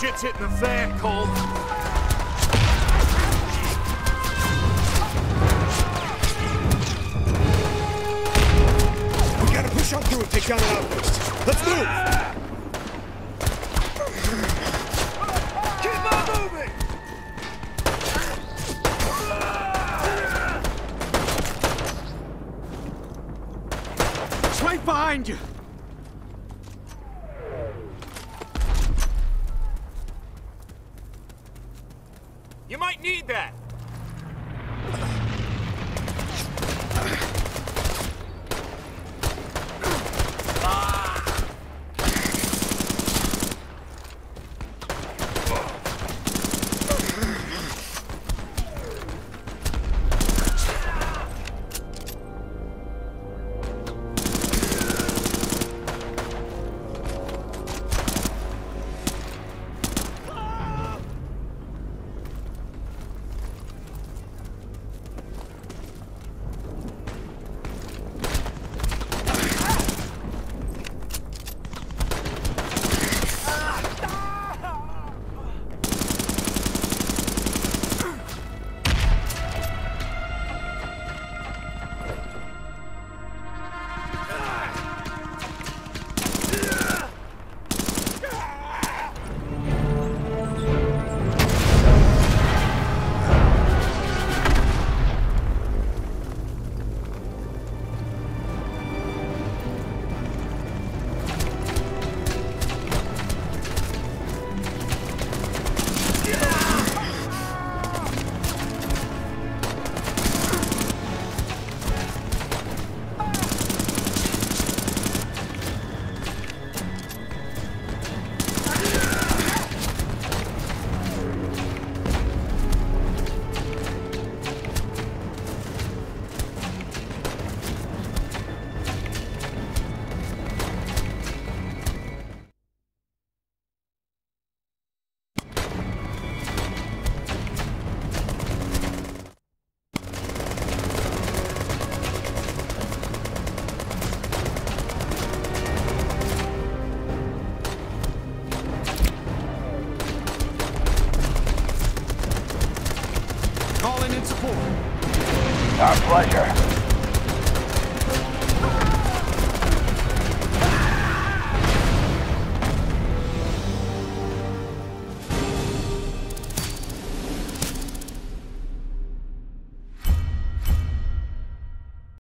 Shit's hitting the fan, Cole. We gotta push on through and take down the outpost. Let's move! Behind you! You might need that! Our pleasure.